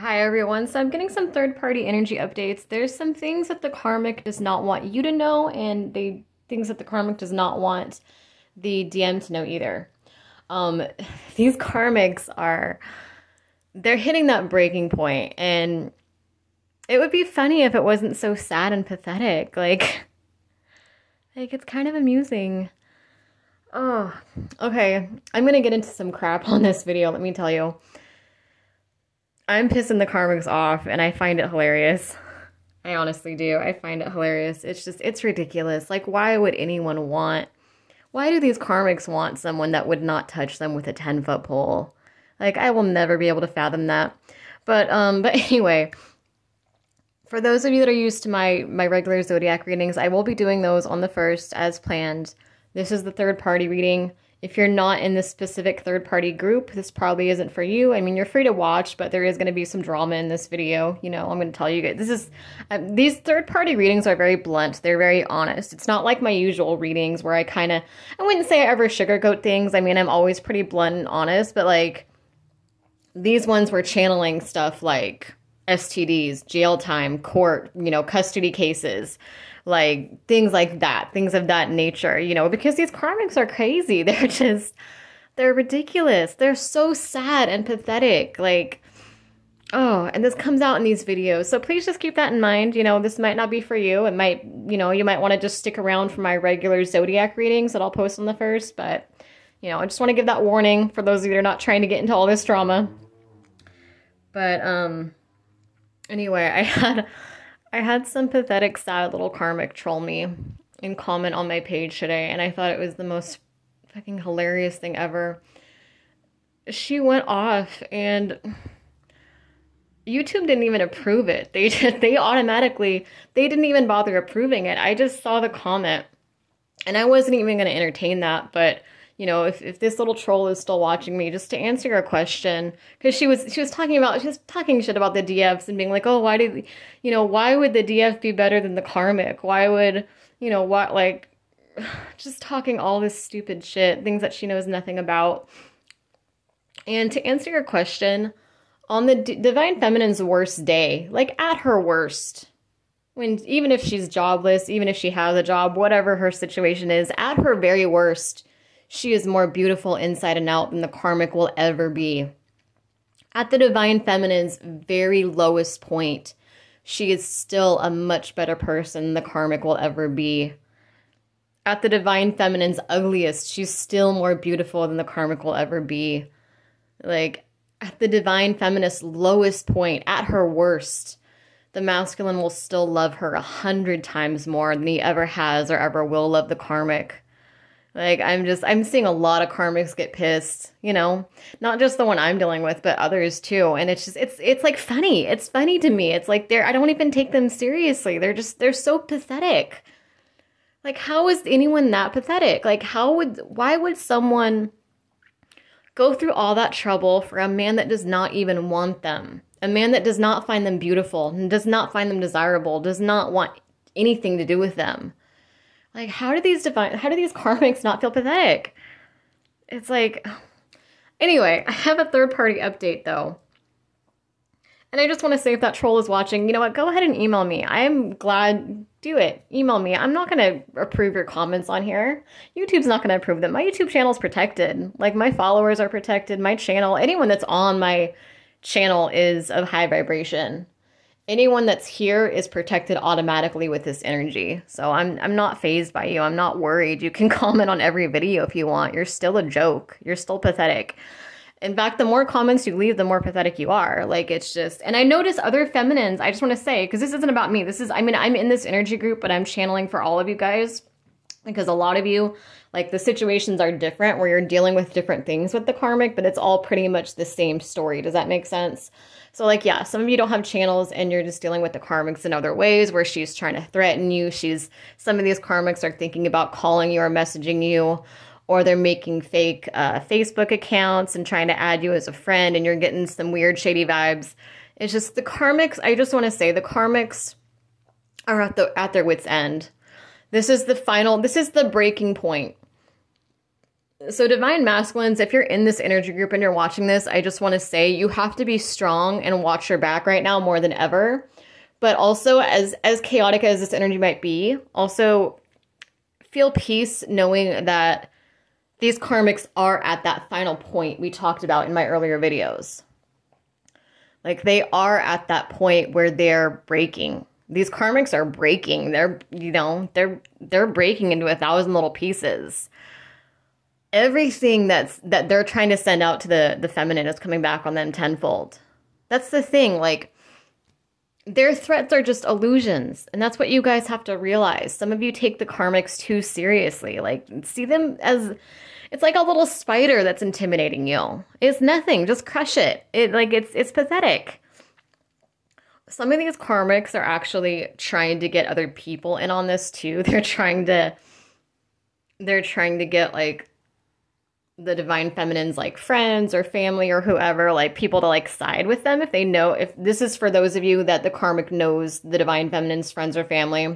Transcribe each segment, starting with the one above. Hi everyone, so I'm getting some third-party energy updates. There's some things that the Karmic does not want you to know, and things that the Karmic does not want the DM to know either. These Karmics they're hitting that breaking point, and it would be funny if it wasn't so sad and pathetic. Like it's kind of amusing. Oh, okay. I'm gonna get into some crap on this video, let me tell you. I'm pissing the Karmics off, and I find it hilarious. I honestly do. I find it hilarious. It's ridiculous. Like, why would anyone why do these Karmics want someone that would not touch them with a 10-foot pole? Like, I will never be able to fathom that. But anyway, for those of you that are used to my regular Zodiac readings, I will be doing those on the 1st as planned. This is the third-party reading. If you're not in this specific third-party group, this probably isn't for you. I mean, you're free to watch, but there is going to be some drama in this video. You know, I'm going to tell you guys. These third-party readings are very blunt. They're very honest. It's not like my usual readings where I wouldn't say I ever sugarcoat things. I mean, I'm always pretty blunt and honest, but like these ones were channeling stuff like STDs, jail time, court, you know, custody cases, like that, things of that nature, you know, because these Karmics are crazy. They're ridiculous. They're so sad and pathetic. Like, oh, and this comes out in these videos. So please just keep that in mind. You know, this might not be for you. It might, you know, you might want to just stick around for my regular Zodiac readings that I'll post on the 1st. But, you know, I just want to give that warning for those of you that are not trying to get into all this drama. But, anyway, I had some pathetic, sad little Karmic troll me and comment on my page today, and I thought it was the most fucking hilarious thing ever. She went off, and YouTube didn't even approve it. They didn't even bother approving it. I just saw the comment, and I wasn't even going to entertain that, but you know, if this little troll is still watching me, just to answer your question, because she was talking shit about the DFs and being like, oh, why would the DF be better than the Karmic? Why would, you know, what, like, just talking all this stupid shit, things that she knows nothing about. And to answer your question, on the Divine Feminine's worst day, like at her worst, even if she's jobless, even if she has a job, whatever her situation is, at her very worst, she is more beautiful inside and out than the Karmic will ever be. At the Divine Feminine's very lowest point, she is still a much better person than the Karmic will ever be. At the Divine Feminine's ugliest, she's still more beautiful than the Karmic will ever be. Like, at the Divine Feminist's lowest point, at her worst, the Masculine will still love her 100 times more than he ever has or ever will love the Karmic. Like, I'm seeing a lot of Karmics get pissed, you know, not just the one I'm dealing with, but others too. And it's like funny. It's funny to me. It's like I don't even take them seriously. They're so pathetic. Like, how is anyone that pathetic? Like, why would someone go through all that trouble for a man that does not even want them? A man that does not find them beautiful, does not find them desirable, does not want anything to do with them. Like, how do these Karmics not feel pathetic? It's like, anyway, I have a third-party update, though. And I just want to say, if that troll is watching, you know what, go ahead and email me. I'm glad, do it. Email me. I'm not going to approve your comments on here. YouTube's not going to approve them. My YouTube channel's protected. Like, my followers are protected. My channel, anyone that's on my channel is of high vibration. Anyone that's here is protected automatically with this energy. So I'm not phased by you. I'm not worried. You can comment on every video if you want. You're still a joke. You're still pathetic. In fact, the more comments you leave, the more pathetic you are. Like, it's just, and I notice other feminines, I just want to say, because this isn't about me. This is, I mean, I'm in this energy group, but I'm channeling for all of you guys, because a lot of you, like, the situations are different where you're dealing with different things with the Karmic, but it's all pretty much the same story. Does that make sense? So, like, yeah, some of you don't have channels and you're just dealing with the Karmics in other ways where she's trying to threaten you. Some of these Karmics are thinking about calling you or messaging you, or they're making fake Facebook accounts and trying to add you as a friend, and you're getting some weird shady vibes. It's just the Karmics, I just want to say, the Karmics are at their wits' end. This is the breaking point. So divine masculines, if you're in this energy group and you're watching this, I just want to say you have to be strong and watch your back right now more than ever. But also, as chaotic as this energy might be, also feel peace knowing that these karmics are at that final point we talked about in my earlier videos. Like, they are at that point where they're breaking. These karmics are breaking. They're, you know, they're breaking into 1,000 little pieces. Everything that they're trying to send out to the feminine is coming back on them tenfold. That's the thing. Like, their threats are just illusions. And that's what you guys have to realize. Some of you take the karmics too seriously. Like, see them as, it's like a little spider that's intimidating you. It's nothing. Just crush it. It's pathetic. Some of these karmics are actually trying to get other people in on this too. They're trying to get, like, the divine feminines, like friends or family or whoever, like people to like side with them if they know, if this is for those of you that the karmic knows the divine feminines, friends or family,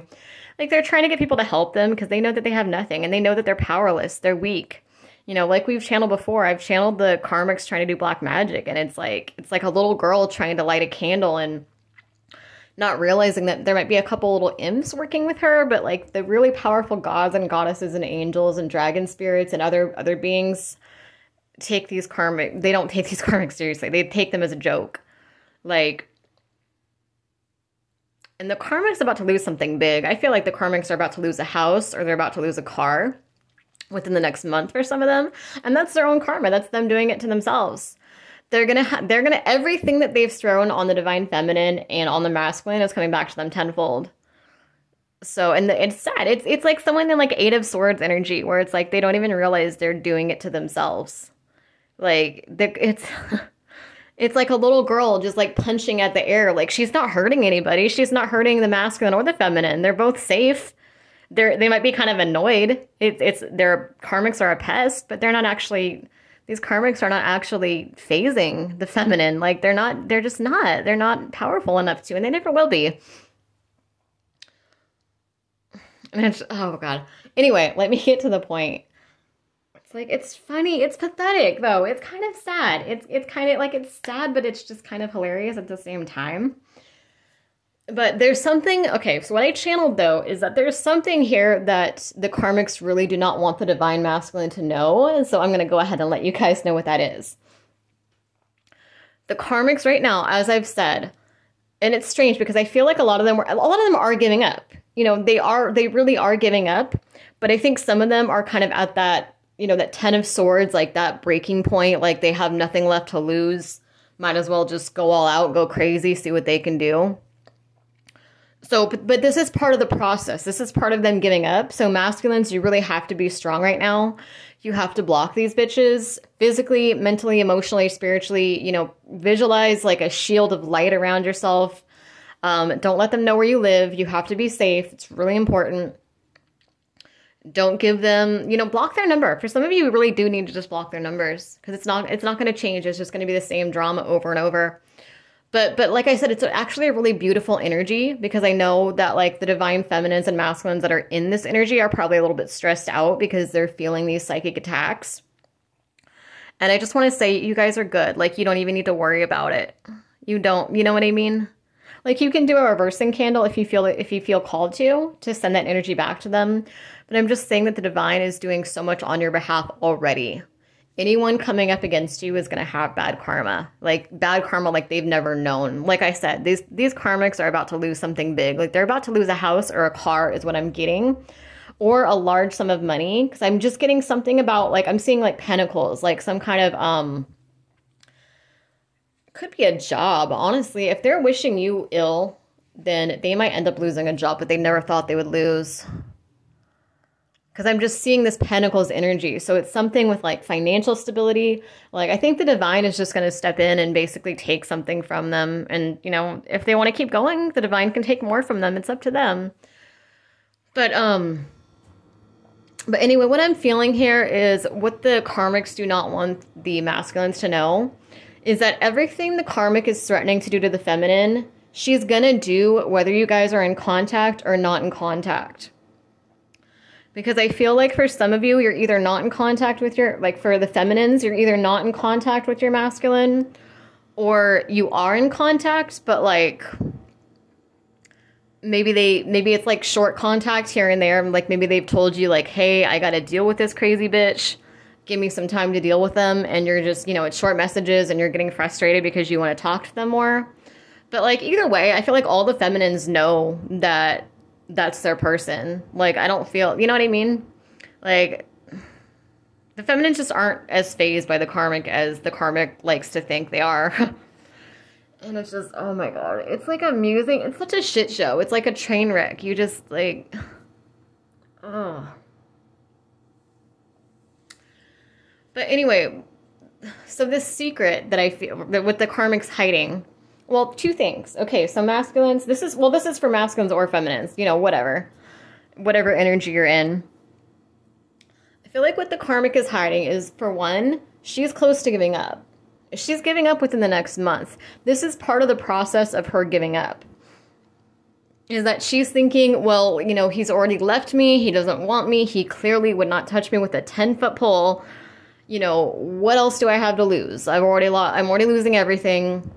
like they're trying to get people to help them because they know that they have nothing and they know that they're powerless, they're weak. You know, like we've channeled before, I've channeled the karmics trying to do black magic, and it's like a little girl trying to light a candle and not realizing that there might be a couple little imps working with her, but like the really powerful gods and goddesses and angels and dragon spirits and other beings take these karmic, they don't take these karmics seriously. They take them as a joke. Like, and the karmic's about to lose something big. I feel like the karmics are about to lose a house or they're about to lose a car within the next month for some of them. And that's their own karma. That's them doing it to themselves. They're gonna everything that they've thrown on the divine feminine and on the masculine is coming back to them tenfold. So, and it's sad. It's like someone in like Eight of Swords energy where it's like, they don't even realize they're doing it to themselves. Like it's like a little girl just like punching at the air. Like, she's not hurting anybody. She's not hurting the masculine or the feminine. They're both safe. They might be kind of annoyed. Their karmics are a pest, but they're not actually, these karmics are not actually phasing the feminine. Like, they're not powerful enough to, and they never will be. And it's, oh God. Anyway, let me get to the point. It's like, it's funny. It's pathetic though. It's kind of sad. It's kind of like, it's sad, but it's just kind of hilarious at the same time. But there's something, okay, so what I channeled, though, is that there's something here that the karmics really do not want the divine masculine to know, and so I'm going to go ahead and let you guys know what that is. The karmics right now, as I've said, and it's strange because I feel like a lot of them are giving up. You know, they really are giving up, but I think some of them are kind of at that, you know, that Ten of Swords, like that breaking point, like they have nothing left to lose. Might as well just go all out, go crazy, see what they can do. So, but this is part of the process. This is part of them giving up. So masculines, you really have to be strong right now. You have to block these bitches physically, mentally, emotionally, spiritually, you know, visualize like a shield of light around yourself. Don't let them know where you live. You have to be safe. It's really important. Don't give them, you know, block their number. For some of you, you really do need to just block their numbers because it's not going to change. It's just going to be the same drama over and over. But like I said, it's actually a really beautiful energy because I know that like the divine feminines and masculines that are in this energy are probably a little bit stressed out because they're feeling these psychic attacks. And I just want to say you guys are good. Like, you don't even need to worry about it. You don't, you know what I mean? Like, you can do a reversing candle if you feel called to send that energy back to them. But I'm just saying that the divine is doing so much on your behalf already. Anyone coming up against you is going to have bad karma like they've never known. Like I said, these karmics are about to lose something big. Like, they're about to lose a house or a car is what I'm getting, or a large sum of money, because I'm just getting something about, like, I'm seeing like pentacles, like some kind of, could be a job. Honestly, if they're wishing you ill, then they might end up losing a job that they never thought they would lose. Because I'm just seeing this Pentacles energy. So it's something with like financial stability. Like, I think the divine is just going to step in and basically take something from them. And, you know, if they want to keep going, the divine can take more from them. It's up to them. But anyway, what I'm feeling here is what the karmics do not want the masculines to know is that everything the karmic is threatening to do to the feminine, she's going to do whether you guys are in contact or not in contact. Because I feel like for some of you, you're either not in contact with your, like for the feminines, you're either not in contact with your masculine, or you are in contact, but like maybe it's like short contact here and there. Like maybe they've told you like, hey, I got to deal with this crazy bitch. Give me some time to deal with them. And you're just, you know, it's short messages and you're getting frustrated because you want to talk to them more. But like either way, I feel like all the feminines know that that's their person. Like, I don't feel, you know what I mean? Like, the feminines just aren't as phased by the karmic as the karmic likes to think they are. And it's just, oh my God, it's like amusing. It's such a shit show. It's like a train wreck. You just like, oh. But anyway, so this secret that I feel with the karmic's hiding, well, two things. Okay, so masculines, this is for masculines or feminines, you know, whatever energy you're in. I feel like what the karmic is hiding is, for one, she's close to giving up. She's giving up within the next month. This is part of the process of her giving up, is that she's thinking, well, you know, he's already left me. He doesn't want me. He clearly would not touch me with a 10-foot pole. You know, what else do I have to lose? I'm already losing everything.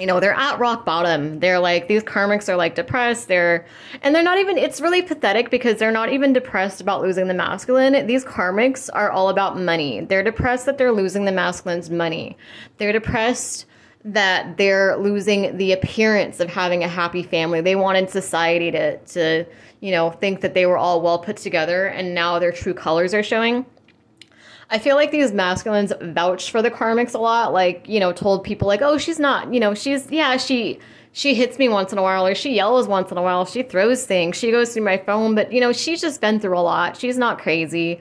You know, they're at rock bottom. They're like, these karmics are like depressed. They're not even, it's really pathetic because they're not even depressed about losing the masculine. These karmics are all about money. They're depressed that they're losing the masculine's money. They're depressed that they're losing the appearance of having a happy family. They wanted society to, you know, think that they were all well put together, and now their true colors are showing. I feel like these masculines vouched for the karmics a lot, like, you know, told people like, oh, she's not, you know, she's, yeah, she hits me once in a while, or she yells once in a while, she throws things, she goes through my phone, but, you know, she's just been through a lot. She's not crazy.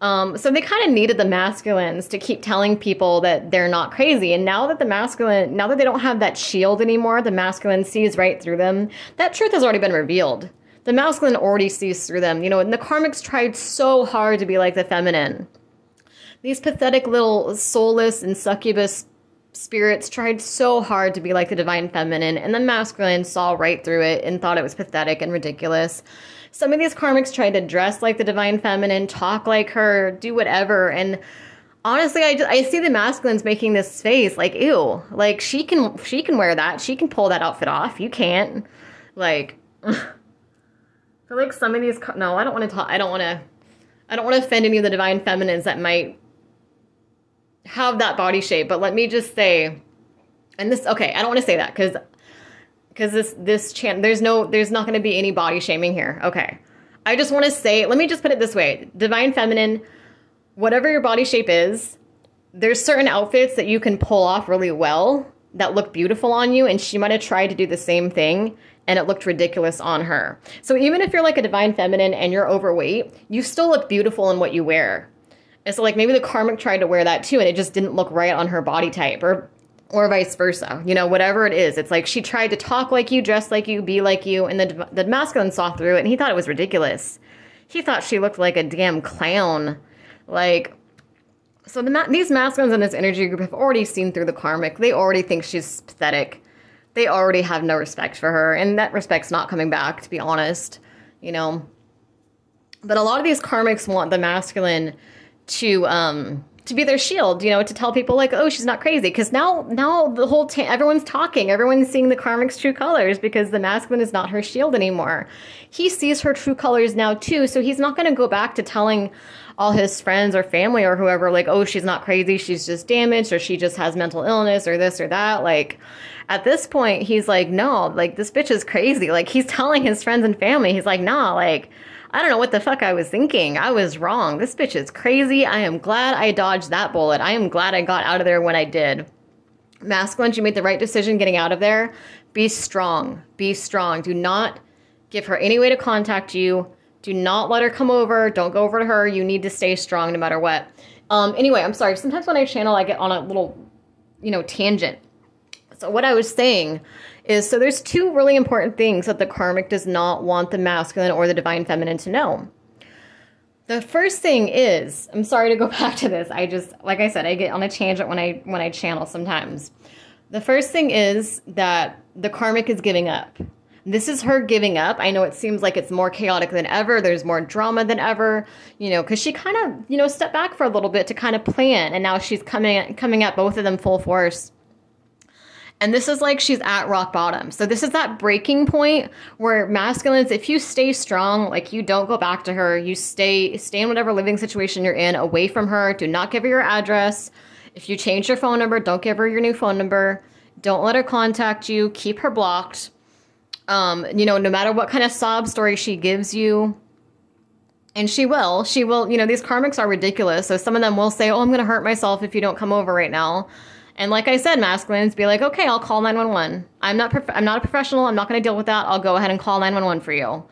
So they kind of needed the masculines to keep telling people that they're not crazy. And now that now that they don't have that shield anymore, the masculine sees right through them. That truth has already been revealed. The masculine already sees through them, you know, and the karmics tried so hard to be like the feminine. These pathetic little soulless and succubus spirits tried so hard to be like the divine feminine, and the masculine saw right through it and thought it was pathetic and ridiculous. Some of these karmics tried to dress like the divine feminine, talk like her, do whatever. And honestly, I see the masculines making this face like, ew, like she can wear that. She can pull that outfit off. You can't. Like, I feel like some of these, no, I don't want to offend any of the divine feminines that might have that body shape, but let me just say, and this, okay, I don't want to say that because this channel, there's not going to be any body shaming here. Okay. I just want to say, let me just put it this way. Divine feminine, whatever your body shape is, there's certain outfits that you can pull off really well that look beautiful on you. And she might've tried to do the same thing, and it looked ridiculous on her. So even if you're like a divine feminine and you're overweight, you still look beautiful in what you wear. And so like maybe the karmic tried to wear that too, and it just didn't look right on her body type, or vice versa. You know, whatever it is, it's like she tried to talk like you, dress like you, be like you, and the masculine saw through it, and he thought it was ridiculous. He thought she looked like a damn clown. Like, so these masculines in this energy group have already seen through the karmic. They already think she's pathetic. They already have no respect for her, and that respect's not coming back, to be honest, you know. But a lot of these karmics want the masculine to be their shield, you know, to tell people like, oh, she's not crazy, because now the whole everyone's talking, everyone's seeing the karmic's true colors because the masculine is not her shield anymore. He sees her true colors now too, so he's not going to go back to telling all his friends or family or whoever like, oh, she's not crazy, she's just damaged, or she just has mental illness, or this or that. Like, at this point, he's like, no, like, this bitch is crazy. Like, he's telling his friends and family, he's like, nah, like, I don't know what the fuck I was thinking. I was wrong. This bitch is crazy. I am glad I dodged that bullet. I am glad I got out of there when I did. Masculines, you made the right decision getting out of there. Be strong. Be strong. Do not give her any way to contact you. Do not let her come over. Don't go over to her. You need to stay strong no matter what. Anyway, I'm sorry. Sometimes when I channel, I get on a little, you know, tangent. So what I was saying is, so there's two really important things that the karmic does not want the masculine or the divine feminine to know. The first thing is, I'm sorry to go back to this. I just, like I said, I get on a tangent when I channel sometimes. The first thing is that the karmic is giving up. This is her giving up. I know it seems like it's more chaotic than ever. There's more drama than ever, you know, because she kind of, you know, stepped back for a little bit to kind of plan. And now she's coming at both of them full force. And this is like she's at rock bottom. So this is that breaking point where masculines, if you stay strong, like you don't go back to her, you stay in whatever living situation you're in, away from her. Do not give her your address. If you change your phone number, don't give her your new phone number. Don't let her contact you. Keep her blocked. You know, no matter what kind of sob story she gives you. And she will, you know, these karmics are ridiculous. So some of them will say, oh, I'm going to hurt myself if you don't come over right now. And like I said, masculines, be like, okay, I'll call 911. I'm not a professional. I'm not going to deal with that. I'll go ahead and call 911 for you,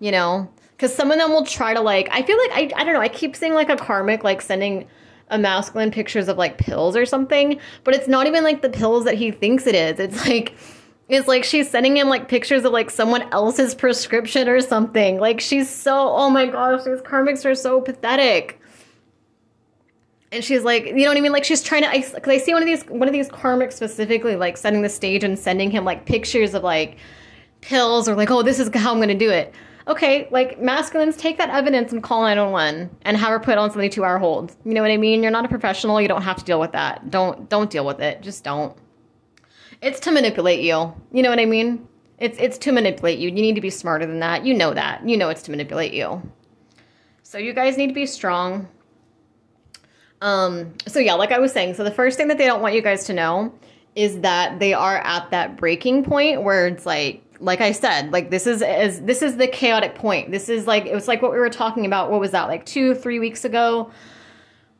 you know, because some of them will try to, like, I feel like, I don't know. I keep seeing like a karmic, like sending a masculine pictures of like pills or something, but it's not even like the pills that he thinks it is. It's like she's sending him like pictures of like someone else's prescription or something. Like she's so, oh my gosh, these karmics are so pathetic. And she's like, you know what I mean? Like she's trying to, because I see one of these karmics specifically like setting the stage and sending him like pictures of like pills or like, oh, this is how I'm going to do it. Okay, like masculines, take that evidence and call 911 and have her put on 72-hour hold. You know what I mean? You're not a professional. You don't have to deal with that. Don't deal with it. Just don't. It's to manipulate you. You know what I mean? It's to manipulate you. You need to be smarter than that. You know that. You know it's to manipulate you. So you guys need to be strong. So yeah, like I was saying, so the first thing that they don't want you guys to know is that they are at that breaking point where it's like I said, like this is the chaotic point. This is like, it was like what we were talking about. What was that? Like 2-3 weeks ago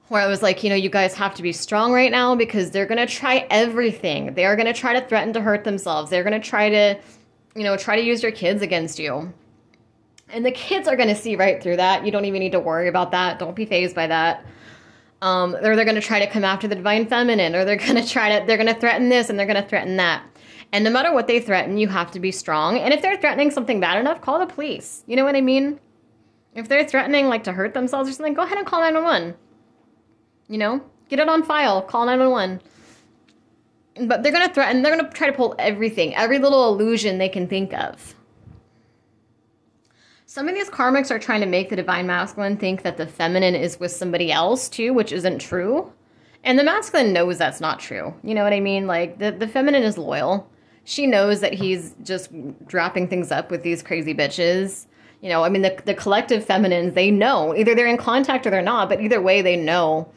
where I was like, you know, you guys have to be strong right now because they're going to try everything. They are going to try to threaten to hurt themselves. They're going to try to, you know, try to use your kids against you. And the kids are going to see right through that. You don't even need to worry about that. Don't be fazed by that. Or they're going to try to come after the divine feminine, or they're going to they're going to threaten this and they're going to threaten that. And no matter what they threaten, you have to be strong. And if they're threatening something bad enough, call the police. You know what I mean? If they're threatening like to hurt themselves or something, go ahead and call 911. You know, get it on file, call 911. But they're going to threaten, they're going to try to pull everything, every little illusion they can think of. Some of these karmics are trying to make the divine masculine think that the feminine is with somebody else too, which isn't true. And the masculine knows that's not true. You know what I mean? Like the feminine is loyal. She knows that he's just wrapping things up with these crazy bitches. You know, I mean, the collective feminines, they know. Either they're in contact or they're not, but either way, they know.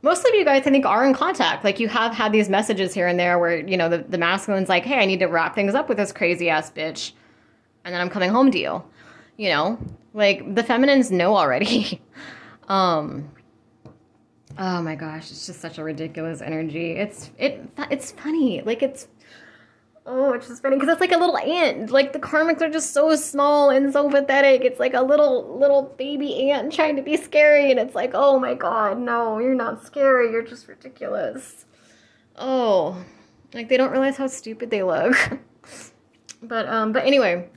Most of you guys, I think, are in contact. Like, you have had these messages here and there where, you know, the masculine's like, hey, I need to wrap things up with this crazy-ass bitch, and then I'm coming home to you. You know, like, the feminines know already. Oh, my gosh, it's just such a ridiculous energy. It's funny. Like, it's... Oh, it's just funny because it's like a little ant. Like the karmics are just so small and so pathetic. It's like a little baby ant trying to be scary, and it's like, oh my god, no, you're not scary. You're just ridiculous. Oh, like they don't realize how stupid they look. But anyway.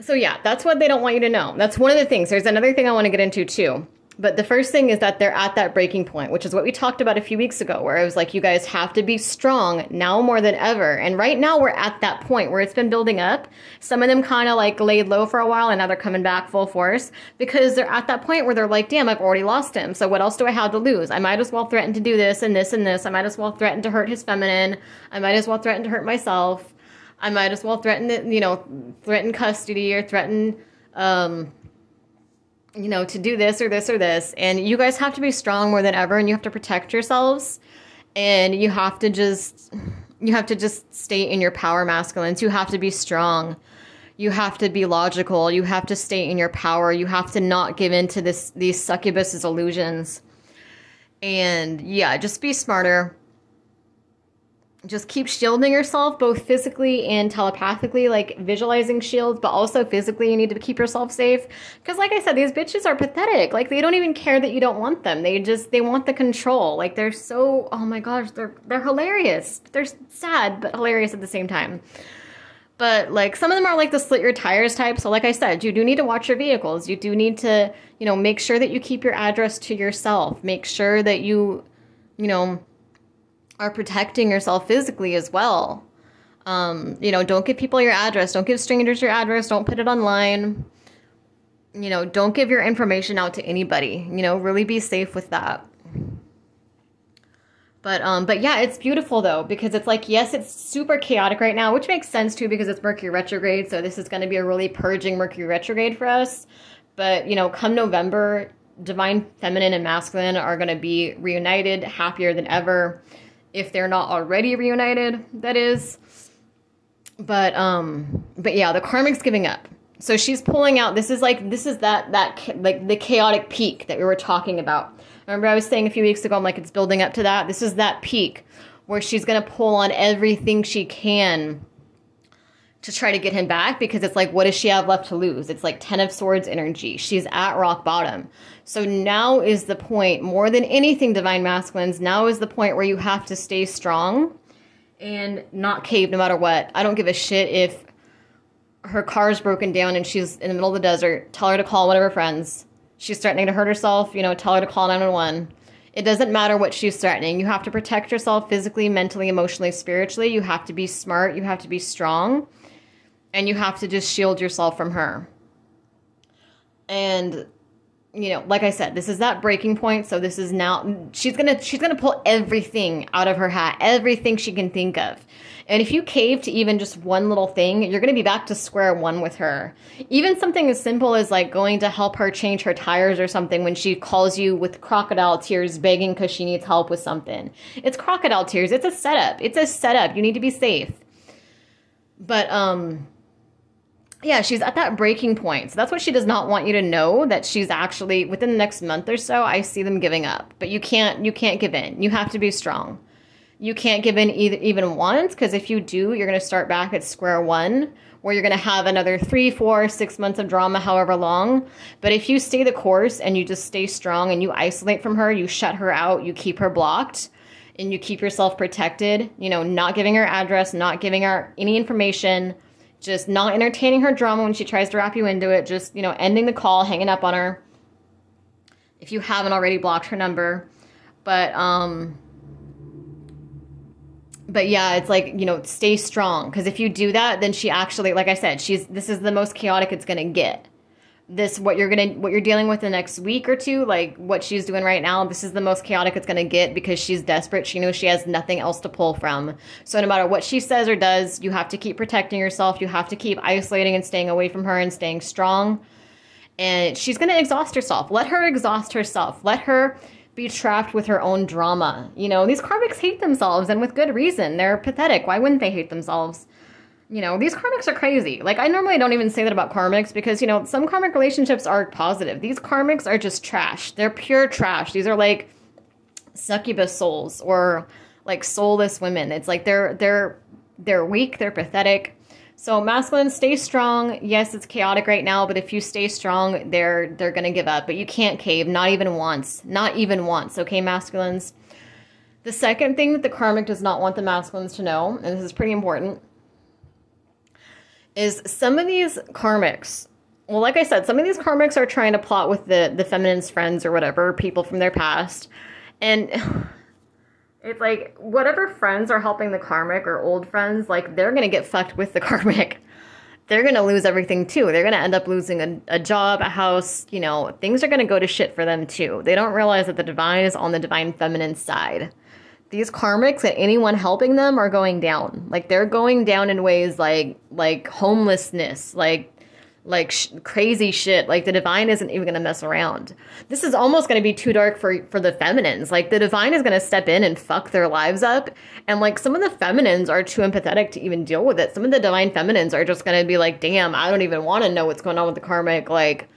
So yeah, that's what they don't want you to know. That's one of the things. There's another thing I want to get into too. But the first thing is that they're at that breaking point, which is what we talked about a few weeks ago, where I was like, you guys have to be strong now more than ever. And right now we're at that point where it's been building up. Some of them kind of like laid low for a while, and now they're coming back full force because they're at that point where they're like, damn, I've already lost him. So what else do I have to lose? I might as well threaten to do this and this and this. I might as well threaten to hurt his feminine. I might as well threaten to hurt myself. I might as well threaten, you know, threaten custody or threaten, you know, to do this or this or this. And you guys have to be strong more than ever, and you have to protect yourselves, and you have to just stay in your power, masculines. You have to be strong. You have to be logical. You have to stay in your power. You have to not give in to these succubus's illusions. And yeah, just be smarter. Just keep shielding yourself, both physically and telepathically, like visualizing shields, but also physically you need to keep yourself safe. Because like I said, these bitches are pathetic. Like, they don't even care that you don't want them. They want the control. Like, they're so, oh my gosh, they're hilarious. They're sad, but hilarious at the same time. But like, some of them are like the slit your tires type. So like I said, you do need to watch your vehicles. You do need to, you know, make sure that you keep your address to yourself. Make sure that you, you know, are protecting yourself physically as well. You know, don't give people your address. Don't give strangers your address. Don't put it online. You know, don't give your information out to anybody. You know, really be safe with that. But yeah, it's beautiful though, because it's like, yes, it's super chaotic right now, which makes sense too, because it's Mercury retrograde. So this is going to be a really purging Mercury retrograde for us. But, you know, come November, divine feminine and masculine are going to be reunited, happier than ever. If they're not already reunited, that is. But yeah, the karmic's giving up. So she's pulling out, this is like the chaotic peak that we were talking about. Remember I was saying a few weeks ago, I'm like, it's building up to that. This is that peak where she's going to pull on everything she can to try to get him back, because it's like, what does she have left to lose? It's like Ten of Swords energy. She's at rock bottom. So now is the point, more than anything, divine masculines, now is the point where you have to stay strong and not cave no matter what. I don't give a shit if her car's broken down and she's in the middle of the desert. Tell her to call one of her friends. She's threatening to hurt herself. You know, tell her to call 911. It doesn't matter what she's threatening. You have to protect yourself physically, mentally, emotionally, spiritually. You have to be smart. You have to be strong. And you have to just shield yourself from her. And, you know, like I said, this is that breaking point. So this is now, she's gonna pull everything out of her hat, everything she can think of. And if you cave to even just one little thing, you're going to be back to square one with her. Even something as simple as like going to help her change her tires or something when she calls you with crocodile tears begging because she needs help with something. It's crocodile tears. It's a setup. It's a setup. You need to be safe. But yeah, she's at that breaking point. So that's what she does not want you to know, that she's actually, within the next month or so, I see them giving up. But you can't give in. You have to be strong. You can't give in even once, because if you do, you're going to start back at square one, where you're going to have another 3, 4, 6 months of drama, however long. But if you stay the course and you just stay strong and you isolate from her, you shut her out, you keep her blocked, and you keep yourself protected, you know, not giving her address, not giving her any information, just not entertaining her drama when she tries to wrap you into it, just, you know, ending the call, hanging up on her if you haven't already blocked her number. But yeah, it's like, you know, stay strong. Because if you do that, then she actually, like I said, this is the most chaotic it's going to get. This, what you're dealing with the next week or two, like what she's doing right now, this is the most chaotic it's going to get, because she's desperate. She knows she has nothing else to pull from. So no matter what she says or does, you have to keep protecting yourself. You have to keep isolating and staying away from her and staying strong. And she's going to exhaust herself. Let her exhaust herself. Let her be trapped with her own drama. You know, these karmics hate themselves, and with good reason. They're pathetic. Why wouldn't they hate themselves? You know, these karmics are crazy. Like, I normally don't even say that about karmics, because, you know, some karmic relationships are positive. These karmics are just trash. They're pure trash. These are like succubus souls, or like soulless women. It's like they're weak, they're pathetic. So masculine, stay strong. Yes, it's chaotic right now, but if you stay strong, they're going to give up. But you can't cave, not even once. Not even once, okay, masculines? The second thing that the karmic does not want the masculines to know, and this is pretty important, is some of these karmics, well, like I said, some of these karmics are trying to plot with the feminine's friends or whatever, people from their past. And it's like, whatever friends are helping the karmic or old friends, like, they're going to get fucked with the karmic. They're going to lose everything, too. They're going to end up losing a job, a house, you know. Things are going to go to shit for them, too. They don't realize that the divine is on the divine feminine side. These karmics and anyone helping them are going down. Like, they're going down in ways like homelessness, like crazy shit. Like, the divine isn't even going to mess around. This is almost going to be too dark for the feminines. Like, the divine is going to step in and fuck their lives up. And like, some of the feminines are too empathetic to even deal with it. Some of the divine feminines are just going to be like, damn, I don't even want to know what's going on with the karmic. Like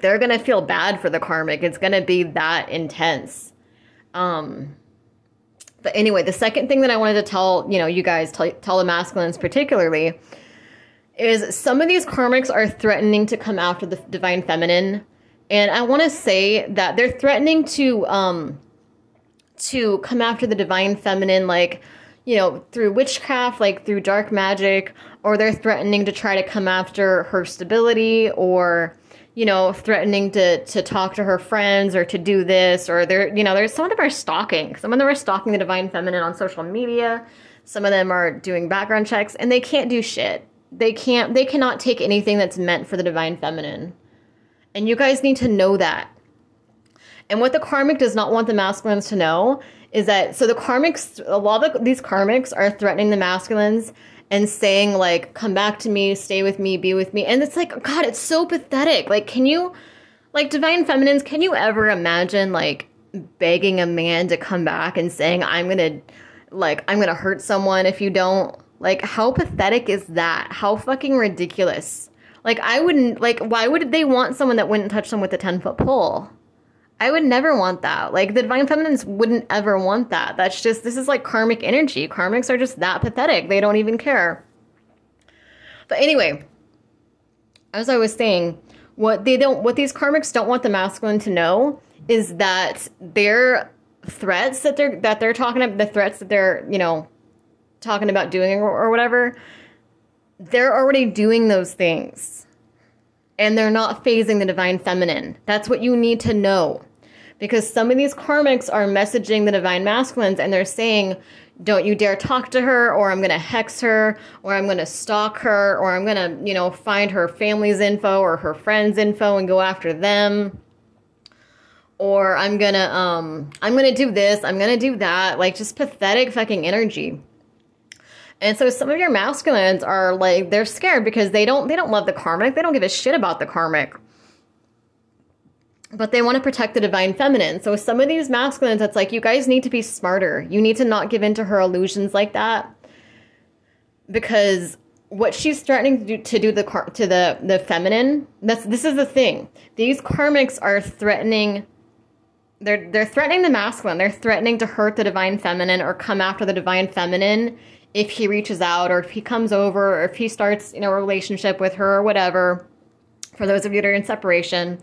they're going to feel bad for the karmic. It's going to be that intense. But anyway, the second thing that I wanted to tell, you know, you guys, tell the masculines particularly, is some of these karmics are threatening to come after the divine feminine. And I want to say that they're threatening to come after the divine feminine, like, you know, through witchcraft, like through dark magic, or they're threatening to try to come after her stability, or, you know, threatening to talk to her friends or to do this, or they're, you know, there's some of them are stalking. Some of them are stalking the Divine Feminine on social media. Some of them are doing background checks, and they can't do shit. They cannot take anything that's meant for the Divine Feminine. And you guys need to know that. And what the Karmic does not want the Masculines to know is that, so the Karmics, a lot of these Karmics are threatening the Masculines and saying, like, come back to me, stay with me, be with me. And it's like, God, it's so pathetic. Like, can you, like, Divine Feminines, can you ever imagine, like, begging a man to come back and saying, I'm gonna hurt someone if you don't? Like, how pathetic is that? How fucking ridiculous. Like, I wouldn't, like, why would they want someone that wouldn't touch them with a 10-foot pole? I would never want that. Like, the Divine Feminines wouldn't ever want that. That's just, this is like karmic energy. Karmics are just that pathetic. They don't even care. But anyway, as I was saying, what these Karmics don't want the Masculine to know is that their threats that they're talking about, the threats that they're, you know, talking about doing or whatever, they're already doing those things. And they're not phasing the Divine Feminine. That's what you need to know. Because some of these Karmics are messaging the Divine Masculines and they're saying, don't you dare talk to her, or I'm going to hex her, or I'm going to stalk her, or I'm going to, you know, find her family's info or her friend's info and go after them. Or I'm going to do this, I'm going to do that. Like, just pathetic fucking energy. And so some of your Masculines are like, they're scared because they don't love the Karmic. They don't give a shit about the Karmic. But they want to protect the Divine Feminine. So some of these Masculines, it's like, you guys need to be smarter. You need to not give in to her illusions like that. Because what she's threatening to the Feminine, this is the thing. These Karmics are threatening, they're threatening the Masculine. They're threatening to hurt the Divine Feminine or come after the Divine Feminine if he reaches out, or if he comes over, or if he starts, you know, a relationship with her or whatever, for those of you that are in separation.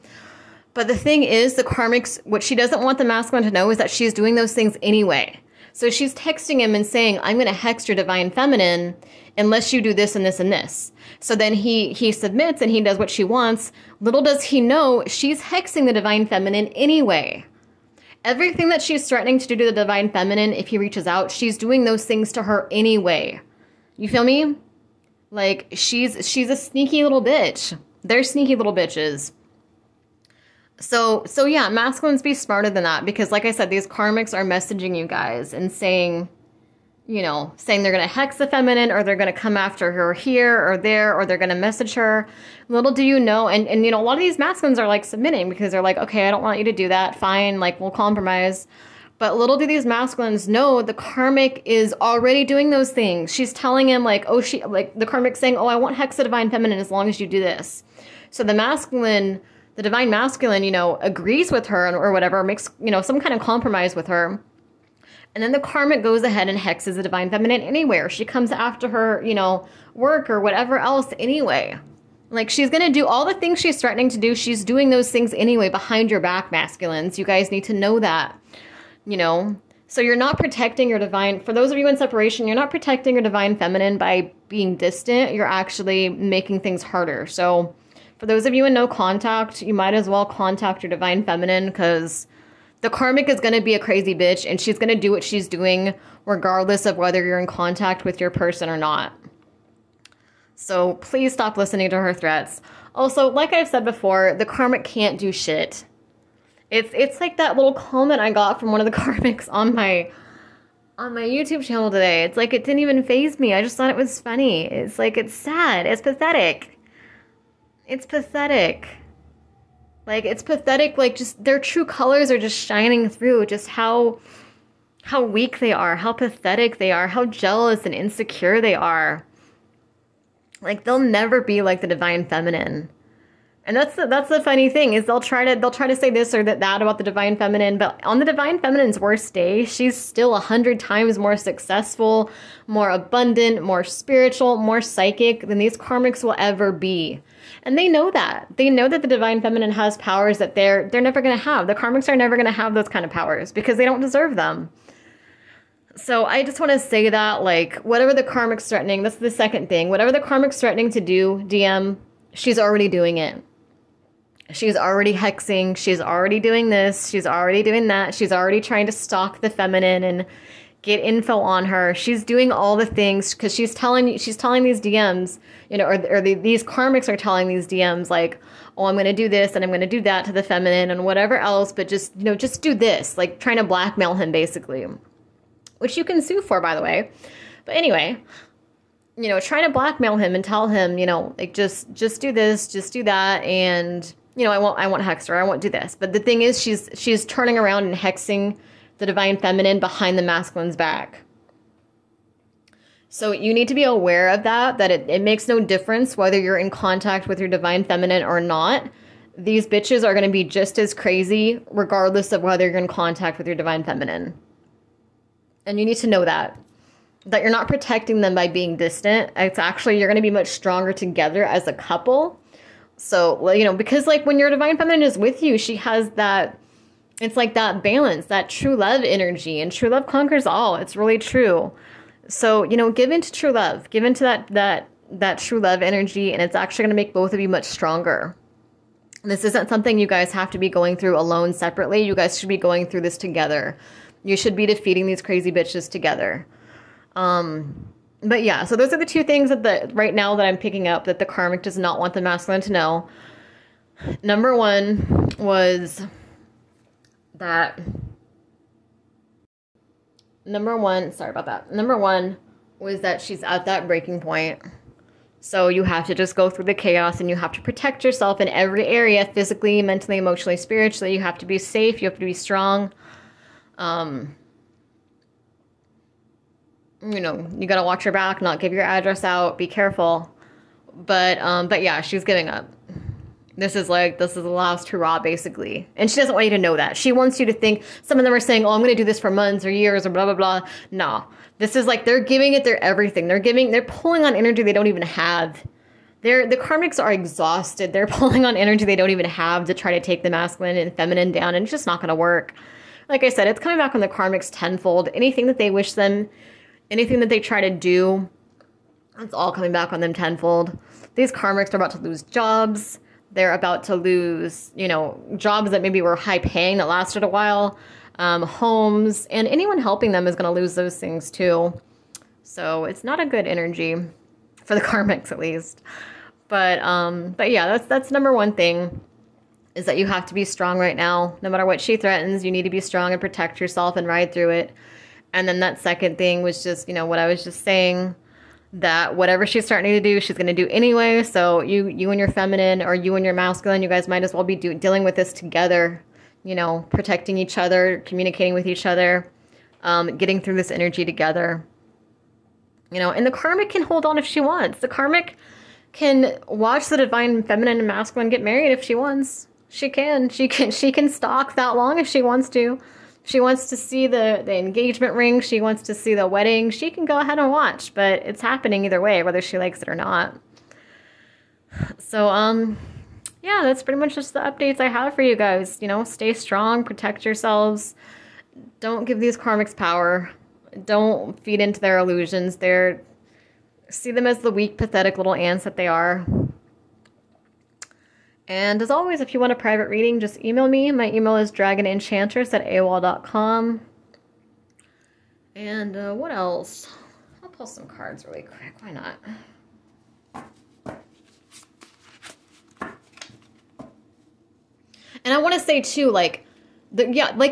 But the thing is, the Karmics, what she doesn't want the Masculine to know is that she's doing those things anyway. So she's texting him and saying, I'm going to hex your Divine Feminine unless you do this and this and this. So then he submits and he does what she wants. Little does he know, she's hexing the Divine Feminine anyway. Everything that she's threatening to do to the Divine Feminine, if he reaches out, she's doing those things to her anyway. You feel me? Like, she's a sneaky little bitch. They're sneaky little bitches. So yeah, Masculines, be smarter than that. Because like I said, these Karmics are messaging you guys and saying, you know, saying they're going to hex the Feminine, or they're going to come after her here or there, or they're going to message her. Little do you know. And you know, a lot of these Masculines are like submitting because they're like, okay, I don't want you to do that. Fine. Like, we'll compromise. But little do these Masculines know, the Karmic is already doing those things. She's telling him, like, oh, she, like, the Karmic saying, oh, I won't hex the Divine Feminine as long as you do this. So the Masculine, the Divine Masculine, you know, agrees with her or whatever, makes, you know, some kind of compromise with her. And then the Karmic goes ahead and hexes the Divine Feminine anywhere. She comes after her, you know, work or whatever else anyway. Like, she's going to do all the things she's threatening to do. She's doing those things anyway behind your back, Masculines. You guys need to know that, you know. So you're not protecting your Divine, for those of you in separation, you're not protecting your Divine Feminine by being distant. You're actually making things harder. So for those of you in no contact, you might as well contact your Divine Feminine, because the Karmic is going to be a crazy bitch, and she's going to do what she's doing regardless of whether you're in contact with your person or not. So please stop listening to her threats. Also, like I've said before, the Karmic can't do shit. It's like that little comment I got from one of the Karmics on my YouTube channel today. It's like, it didn't even faze me. I just thought it was funny. It's like, it's sad. It's pathetic. It's pathetic. Like, it's pathetic, like, just their true colors are just shining through, just how weak they are, how pathetic they are, how jealous and insecure they are. Like, they'll never be like the Divine Feminine. And that's the funny thing, is they'll try to say this or that about the Divine Feminine, but on the Divine Feminine's worst day, she's still 100 times more successful, more abundant, more spiritual, more psychic than these Karmics will ever be. And they know that. They know that the Divine Feminine has powers that they're never going to have. The Karmics are never going to have those kind of powers because they don't deserve them. So I just want to say that, like, whatever the Karmic's threatening, that's the second thing. Whatever the Karmic's threatening to do, DM, she's already doing it. She's already hexing. She's already doing this. She's already doing that. She's already trying to stalk the feminine and get info on her. She's doing all the things because she's telling these DMs, you know, these karmics are telling these DMs like, oh, I'm going to do this and I'm going to do that to the feminine and whatever else. But just, you know, just do this, like trying to blackmail him basically, which you can sue for, by the way. But anyway, you know, trying to blackmail him and tell him, you know, like just do this, just do that. And, you know, I won't hex her. I won't do this. But the thing is, she's turning around and hexing the divine feminine behind the masculine's back. So you need to be aware of that, it makes no difference whether you're in contact with your divine feminine or not. These bitches are going to be just as crazy regardless of whether you're in contact with your divine feminine. And you need to know that you're not protecting them by being distant. It's actually, you're going to be much stronger together as a couple. So, you know, because like when your divine feminine is with you, she has that, it's like that balance, that true love energy, and true love conquers all. It's really true. So, you know, give into true love, give into that true love energy, and it's actually going to make both of you much stronger. This isn't something you guys have to be going through alone separately. You guys should be going through this together. You should be defeating these crazy bitches together. But yeah, so those are the two things right now that I'm picking up that the karmic does not want the masculine to know. Number one was that... Number one was that she's at that breaking point. So you have to just go through the chaos and you have to protect yourself in every area, physically, mentally, emotionally, spiritually. You have to be safe. You have to be strong. You know, you got to watch your back, not give your address out, be careful. But yeah, she's giving up. This is the last hurrah, basically. And she doesn't want you to know that. She wants you to think, some of them are saying, oh, I'm going to do this for months or years or blah, blah, blah. No, this is like, they're giving it their everything. They're pulling on energy they don't even have. The karmics are exhausted. They're pulling on energy they don't even have to try to take the masculine and feminine down. And it's just not going to work. Like I said, it's coming back on the karmics tenfold. Anything that they wish them, anything that they try to do, it's all coming back on them tenfold. These karmics are about to lose jobs. They're about to lose, you know, jobs that maybe were high paying that lasted a while, homes, and anyone helping them is going to lose those things too. So it's not a good energy for the karmics, at least. But yeah, that's number one thing, is that you have to be strong right now. No matter what she threatens, you need to be strong and protect yourself and ride through it. And then that second thing was just, you know, what I was just saying, that whatever she's starting to do, she's going to do anyway. So you and your feminine, or you and your masculine, you guys might as well be dealing with this together, you know, protecting each other, communicating with each other, getting through this energy together, you know. And the karmic can hold on if she wants. The karmic can watch the divine feminine and masculine get married if she wants. She can stalk that long if she wants to. She wants to see the engagement ring. She wants to see the wedding. She can go ahead and watch, but it's happening either way, whether she likes it or not. So, yeah, that's pretty much just the updates I have for you guys. You know, stay strong, protect yourselves. Don't give these karmics power. Don't feed into their illusions. See them as the weak, pathetic little ants that they are. And as always, if you want a private reading, just email me. My email is dragonenchantress@aol.com. And what else? I'll pull some cards really quick. Why not? And I want to say too,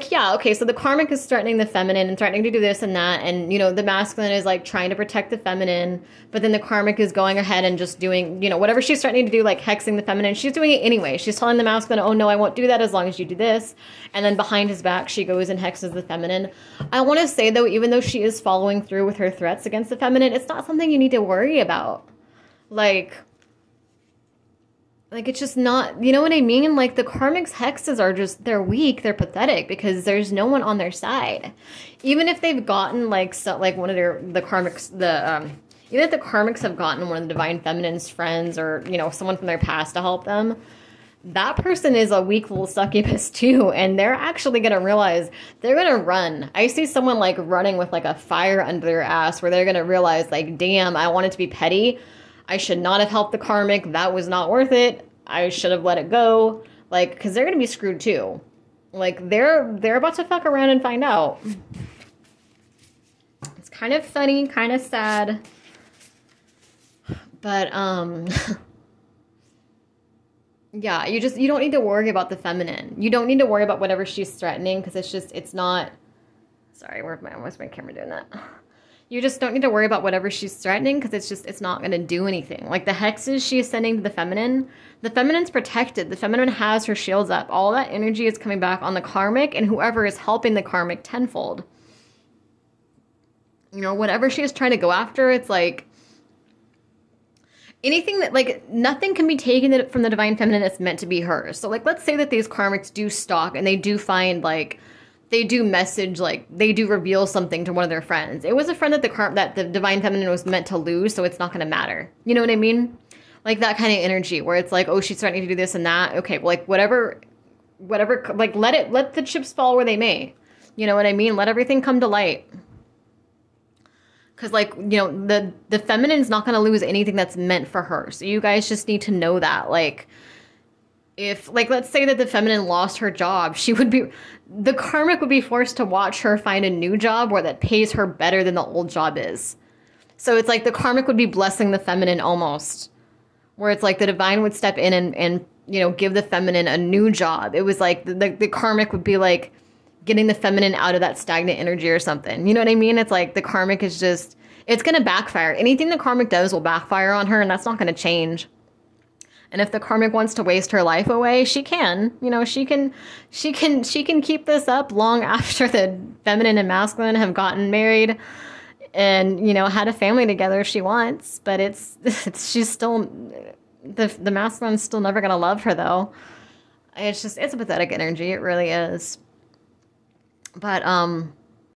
okay, so the karmic is threatening the feminine and threatening to do this and that, and, you know, the masculine is, like, trying to protect the feminine, but then the karmic is going ahead and just doing, you know, whatever she's threatening to do, like hexing the feminine, she's doing it anyway. She's telling the masculine, oh, no, I won't do that as long as you do this, and then behind his back, she goes and hexes the feminine. I want to say, though, even though she is following through with her threats against the feminine, it's not something you need to worry about. Like, it's just not, you know what I mean? Like, the karmic's hexes are just, they're weak, they're pathetic, because there's no one on their side. Even if they've gotten, even if the karmics have gotten one of the divine feminine's friends or, you know, someone from their past to help them, that person is a weak little succubus too, and they're actually going to realize, they're going to run. I see someone, like, running with, like, a fire under their ass, where they're going to realize, like, damn, I wanted to be petty. I should not have helped the karmic. That was not worth it. I should have let it go. Like, because they're going to be screwed too. Like, they're about to fuck around and find out. It's kind of funny, kind of sad. But, yeah, you don't need to worry about the feminine. You don't need to worry about whatever she's threatening, because it's just, it's not, sorry, where's my camera doing that? You just don't need to worry about whatever she's threatening, because it's just, it's not going to do anything. Like, the hexes she is sending to the feminine's protected. The feminine has her shields up. All that energy is coming back on the karmic and whoever is helping the karmic tenfold. You know, whatever she is trying to go after, it's like, anything that, like, nothing can be taken from the divine feminine that's meant to be hers. So, like, let's say that these karmics do stalk and they do find, like, they do message, like, they do reveal something to one of their friends. It was a friend that the divine feminine was meant to lose, so it's not going to matter. You know what I mean? Like, that kind of energy where it's like, oh, she's threatening to do this and that. Okay, well, like, whatever, like, let the chips fall where they may. You know what I mean? Let everything come to light. Because, like, you know, the feminine's not going to lose anything that's meant for her. So you guys just need to know that. Like, if, like, let's say that the feminine lost her job, she would be, the karmic would be forced to watch her find a new job where that pays her better than the old job is. So it's like the karmic would be blessing the feminine almost. Where it's like the divine would step in and you know, give the feminine a new job. It was like the karmic would be like, getting the feminine out of that stagnant energy or something. You know what I mean? It's like the karmic is just, it's going to backfire. Anything the karmic does will backfire on her, and that's not going to change. And if the karmic wants to waste her life away, she can. You know, she can keep this up long after the feminine and masculine have gotten married and, you know, had a family together if she wants. But it's she's still, the masculine's still never going to love her though. It's just, it's a pathetic energy. It really is. But